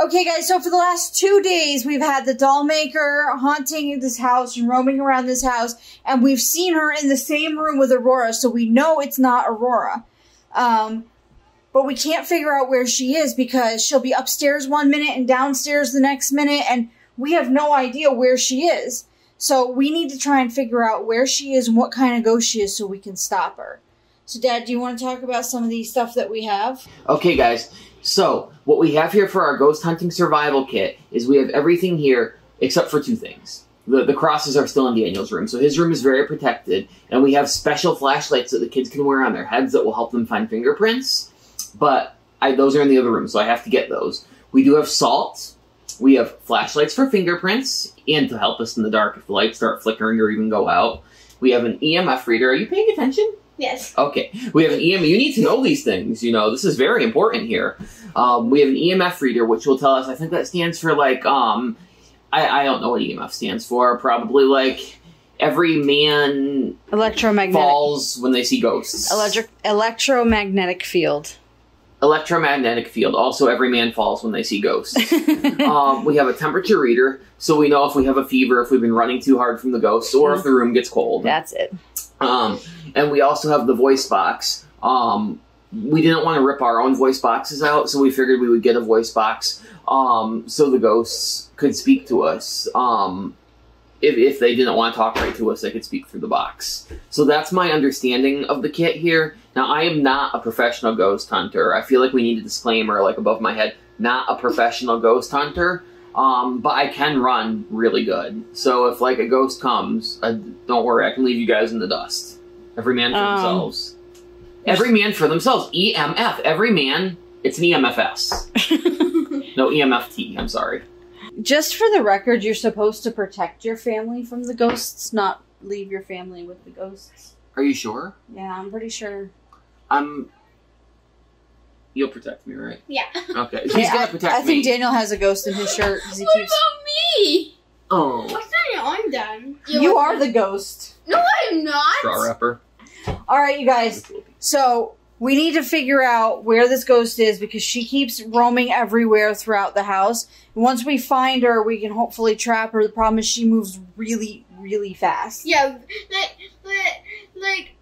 Okay guys, so for the last 2 days, we've had the Doll Maker haunting this house and roaming around this house, and we've seen her in the same room with Aurora, so we know it's not Aurora. But we can't figure out where she is because she'll be upstairs 1 minute and downstairs the next minute, and we have no idea where she is. So we need to try and figure out where she is and what kind of ghost she is so we can stop her. So Dad, do you want to talk about some of the stuff that we have? Okay guys. So, what we have here for our ghost hunting survival kit is we have everything here except for two things. The crosses are still in Daniel's room, so his room is very protected, and we have special flashlights that the kids can wear on their heads that will help them find fingerprints, but those are in the other room, so I have to get those. We do have salt, we have flashlights for fingerprints, and to help us in the dark if the lights start flickering or even go out. We have an EMF reader. Are you paying attention? Yes. Okay. We have an EMF. You need to know these things. You know, this is very important here. We have an EMF reader, which will tell us, I think that stands for like, I don't know what EMF stands for. Probably like every man falls when they see ghosts. Electromagnetic field. Electromagnetic field. Also, every man falls when they see ghosts. We have a temperature reader, so we know if we have a fever, if we've been running too hard from the ghosts, or if the room gets cold. That's it. And we also have the voice box. We didn't want to rip our own voice boxes out, so we figured we would get a voice box so the ghosts could speak to us. If they didn't want to talk right to us, they could speak through the box. So that's my understanding of the kit here. Now, I am not a professional ghost hunter. I feel like we need a disclaimer like above my head. Not a professional ghost hunter. But I can run really good. So if like a ghost comes, don't worry, I can leave you guys in the dust. Every man for themselves. Every man for themselves. EMF. Every man. It's an EMFS. No, EMFT. I'm sorry. Just for the record, you're supposed to protect your family from the ghosts, not leave your family with the ghosts. Are you sure? Yeah, I'm pretty sure. You'll protect me, right? Yeah. Okay. He's gonna protect me. I think Daniel has a ghost in his shirt. He what keeps... about me? Oh. What's that? I'm done. You are the ghost. No, I'm not. Straw wrapper. All right, you guys. So we need to figure out where this ghost is because she keeps roaming everywhere throughout the house. And once we find her, we can hopefully trap her. The problem is she moves really, really fast. Yeah, like.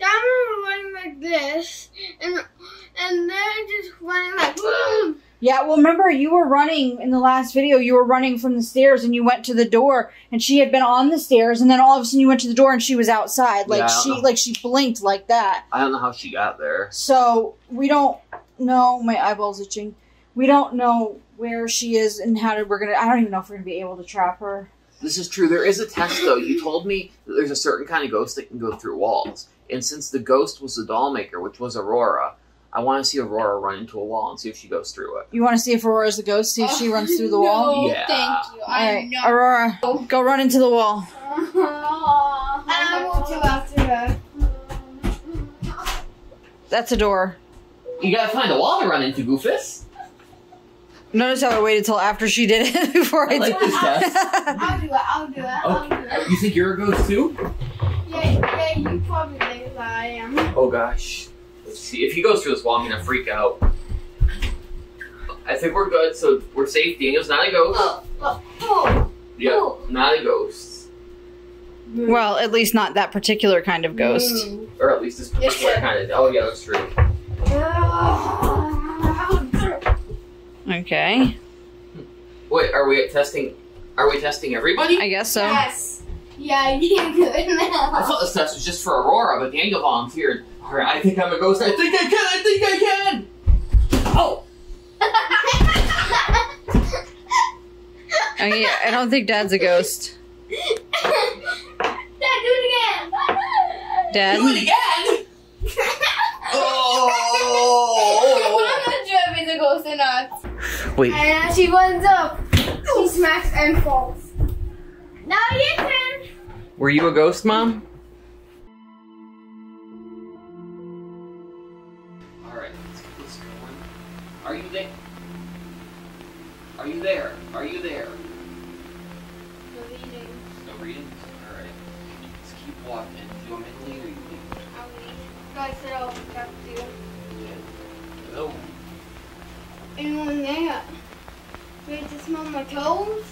That one was running like this, and then I just went like, boom. Yeah, well, remember, you were running in the last video. You were running from the stairs, and you went to the door, and she had been on the stairs, and then all of a sudden you went to the door, and she was outside. Like, yeah, she blinked like that. I don't know how she got there. So, we don't know. My eyeball's itching. We don't know where she is and how we're going to... I don't even know if we're going to be able to trap her. This is true. There is a test, though. You told me that there's a certain kind of ghost that can go through walls. And since the ghost was the Doll Maker, which was Aurora, I want to see Aurora run into a wall and see if she goes through it. You want to see if Aurora's the ghost, see if she runs through the wall? Yeah. Thank you. All right, Aurora, go run into the wall. And I will go after her. That's a door. You gotta find a wall to run into, Goofus. Notice how I waited till after she did it before I like this test. I'll do it. You think you're a ghost too? Yeah, you probably think that I am. Oh gosh. Let's see. If he goes through this wall, I'm gonna freak out. I think we're good, so we're safe. Daniel's not a ghost. Not a ghost. Well, at least not that particular kind of ghost. Or at least this particular kind of. Oh, yeah, that's true. Okay. Wait, are we testing everybody? I guess so. Yes. Yeah, you did good now. I thought this test was just for Aurora, but Daniel volunteered. Alright, I think I'm a ghost. I think I can! Oh! Yeah, I don't think Dad's a ghost. Dad, do it again! Do it again? Oh! I'm not sure if he's a ghost or not. Wait. And she runs up. She smacks and falls. Now you can. Were you a ghost, Mom? Alright, let's get this going. Are you there? Are you there? Are you there? No readings. No readings? Alright. Let's keep walking. Do you want me to lead or you lead? I'll lead. Guys, I'll back to you. Yeah. Hello. And when they made to smell my toes.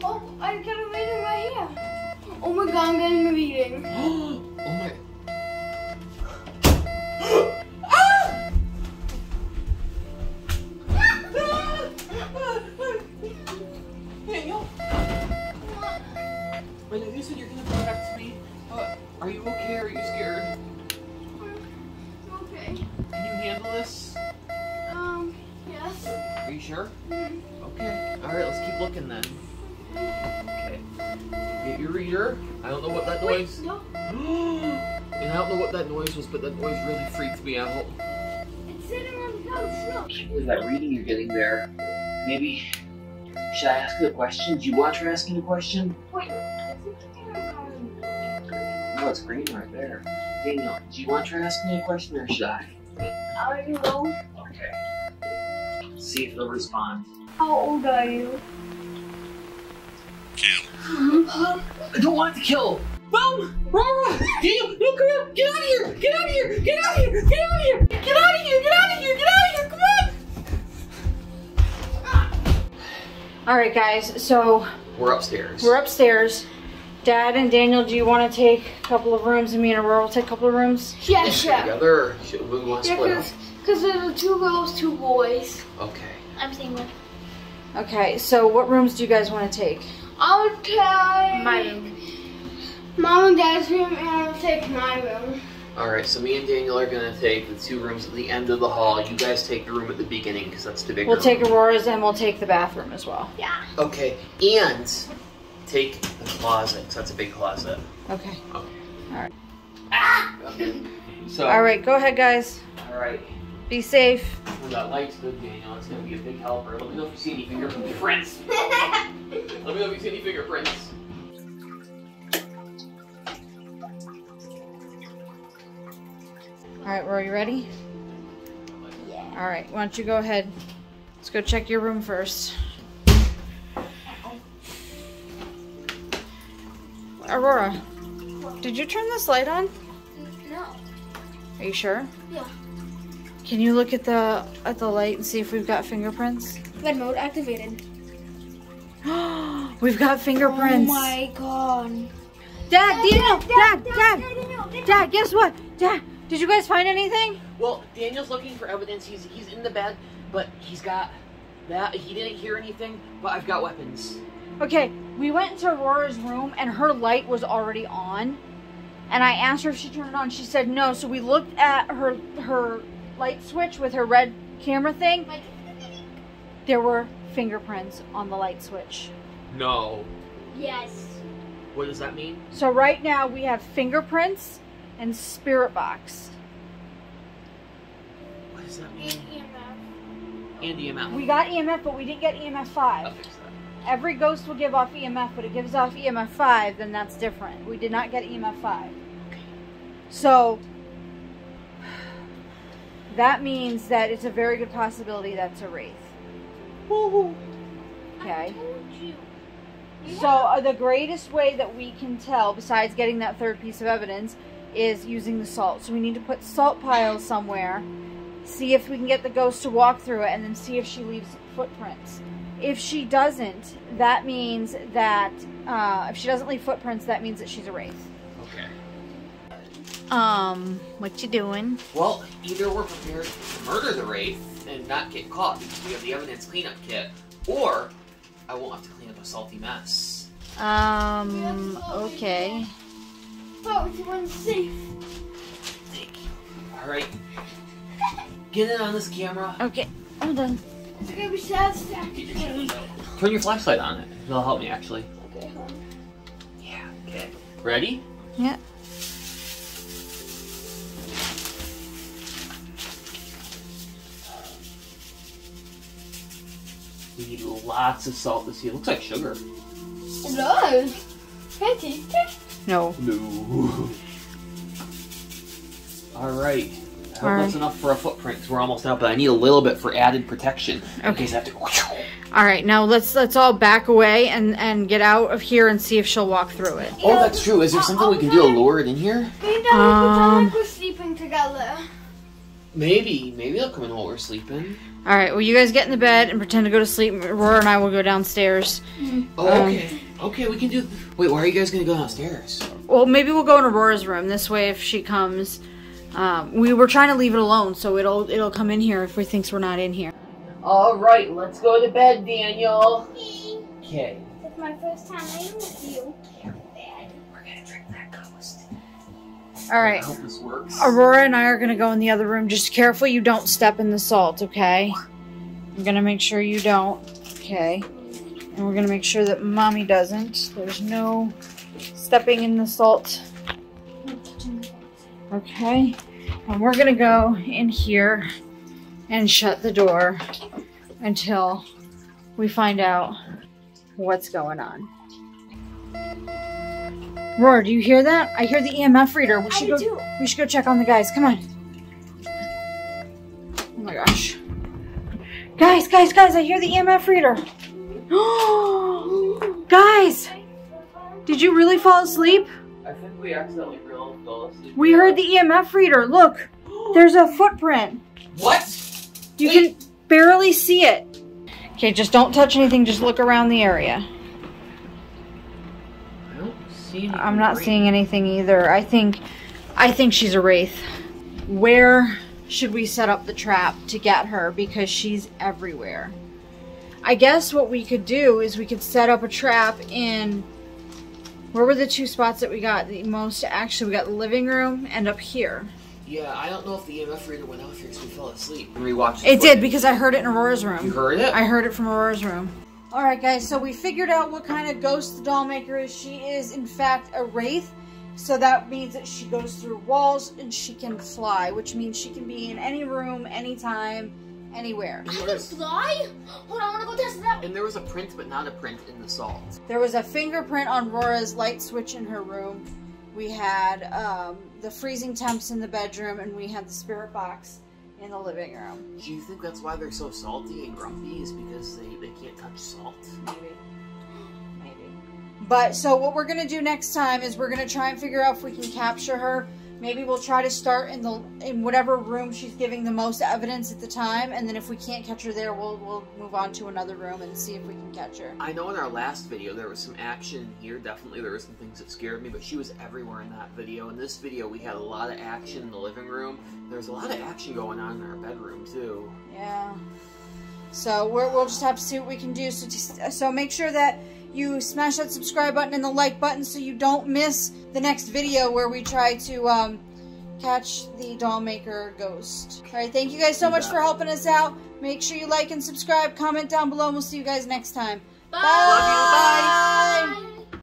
Oh, I got a reading right here. Oh my god, I'm getting a reading. Oh my. Wait, you said you're gonna come back to me, but are you okay or are you scared? I'm okay. Can you handle this? Yes. Are you sure? Mm-hmm. Okay. Alright, let's keep looking then. Okay. Get your reader. I don't know what that noise... Wait, no. And I don't know what that noise was, but that noise really freaked me out. It's sitting on the couch, no. With that reading you're getting there, maybe... Should I ask you a question? Do you want her asking a question? Wait. Oh, it's green right there. Daniel, do you want her asking a question or should I? I don't know. Okay. See if they'll respond. How old are you? I don't want to kill! Boom! Daniel, no, come on! Get out of here! Get out of here! Get out of here! Get out of here! Get out of here! Get out of here! Get out of here! Come on! Alright guys, so... We're upstairs. We're upstairs. Dad and Daniel, do you want to take a couple of rooms and me and Aurora will take a couple of rooms? Yeah, sure. Together? We want to split up. Because there are two girls, two boys. Okay. I'm single. Okay, so what rooms do you guys want to take? I'll take... My room. Mom and Dad's room and I'll take my room. Alright, so me and Daniel are going to take the two rooms at the end of the hall. You guys take the room at the beginning because that's the big room. We'll take Aurora's and we'll take the bathroom as well. Yeah. Okay, and take the closet because that's a big closet. Okay. Okay. Alright. Ah! Okay. So, alright, go ahead, guys. Alright. Be safe. Well, that light's good, Daniel. It's going to be a big helper. Let me know if you see any fingerprints. Let me know if you see any fingerprints. All right, Rory, you ready? Yeah. All right, why don't you go ahead. Let's go check your room first. Aurora, did you turn this light on? No. Are you sure? Yeah. Can you look at the light and see if we've got fingerprints? Red mode activated. We've got fingerprints. Oh my god. Dad, Dino, Dad, guess what? Dad. Did you guys find anything? Well, Daniel's looking for evidence. He's in the bed, but he's got that. He didn't hear anything, but I've got weapons. Okay, we went into Aurora's room, and her light was already on. And I asked her if she turned it on. She said no, so we looked at her light switch with her red camera thing. There were fingerprints on the light switch. No. Yes. What does that mean? So right now, we have fingerprints. And spirit box. What does that mean? And EMF. And EMF. We got EMF, but we didn't get EMF 5. I'll fix that. Every ghost will give off EMF, but it gives off EMF 5, then that's different. We did not get EMF 5. Okay. So, that means that it's a very good possibility that's a wraith. Woohoo! Okay. I told you. Yeah. So, the greatest way that we can tell, besides getting that third piece of evidence, is using the salt. So we need to put salt piles somewhere, see if we can get the ghost to walk through it, and then see if she leaves footprints. If she doesn't, that means that, if she doesn't leave footprints, that means that she's a wraith. Okay. What you doing? Well, either we're prepared to murder the wraith and not get caught because we have the evidence cleanup kit, or I won't have to clean up a salty mess. Okay. Oh, you weren't safe. Thank you. Alright. Get in on this camera. Okay, I'm done. It's gonna be satisfactory. Turn your flashlight on it. It'll help me, actually. Okay, hold on. Yeah, okay. Ready? Yeah. We need lots of salt to see. It looks like sugar. It does. Can I taste it? No. No. Alright. I hope that's enough for a footprint because we're almost out, but I need a little bit for added protection. Okay. In case I have to... Alright, now let's all back away and get out of here and see if she'll walk through it. Oh, that's true. Is there something we can do to lure it in here? We were sleeping together. Maybe they'll come in while we're sleeping. Alright, well, you guys get in the bed and pretend to go to sleep. Aurora and I will go downstairs. Oh, okay. Okay, we can do... Wait, why are you guys going to go downstairs? Well, maybe we'll go in Aurora's room. This way, if she comes... we were trying to leave it alone, so it'll come in here if we thinks we're not in here. Alright, let's go to bed, Daniel. Okay. It's my first time laying with you. We're going to trick that ghost. Alright. I hope this works. Aurora and I are going to go in the other room. Just careful you don't step in the salt, okay? I'm going to make sure you don't. Okay. And we're going to make sure that Mommy doesn't. There's no stepping in the salt. Okay, and we're gonna go in here and shut the door until we find out what's going on. Roar, do you hear that? I hear the EMF reader. We should go check on the guys. Come on. Oh my gosh. Guys, I hear the EMF reader. Guys, did you really fall asleep? I think we accidentally fell asleep. We heard the EMF reader. Look, there's a footprint. What? You Wait. Can barely see it. Okay, just don't touch anything. Just look around the area. I don't see anything. I'm not seeing anything either. I think she's a wraith. Where should we set up the trap to get her? Because she's everywhere. I guess what we could do is we could set up a trap in... Where were the two spots that we got the most? Actually, we got the living room and up here. Yeah, I don't know if the EMF reader went out here because we fell asleep. And we watched it. It did, because I heard it in Aurora's room. You heard it? I heard it from Aurora's room. All right, guys, so we figured out what kind of ghost the Doll Maker is. She is, in fact, a wraith. So that means that she goes through walls and she can fly, which means she can be in any room, anytime, anywhere. I can fly? Hold on, I want to go test that. And there was a print, but not a print in the salt. There was a fingerprint on Aurora's light switch in her room. We had the freezing temps in the bedroom, and we had the spirit box in the living room. Do you think that's why they're so salty and grumpy, is because they can't touch salt? Maybe. Maybe. But, so what we're going to do next time is we're going to try and figure out if we can capture her. Maybe we'll try to start in whatever room she's giving the most evidence at the time, and then if we can't catch her there, we'll move on to another room and see if we can catch her. I know in our last video there was some action here. Definitely there were some things that scared me, but she was everywhere in that video. In this video we had a lot of action in the living room. There's a lot of action going on in our bedroom too. Yeah. So we'll just have to see what we can do. So make sure that you smash that subscribe button and the like button so you don't miss the next video where we try to catch the Doll Maker ghost. All right, thank you guys so much for helping us out. Make sure you like and subscribe. Comment down below, and we'll see you guys next time. Bye. Bye. Love you. Bye.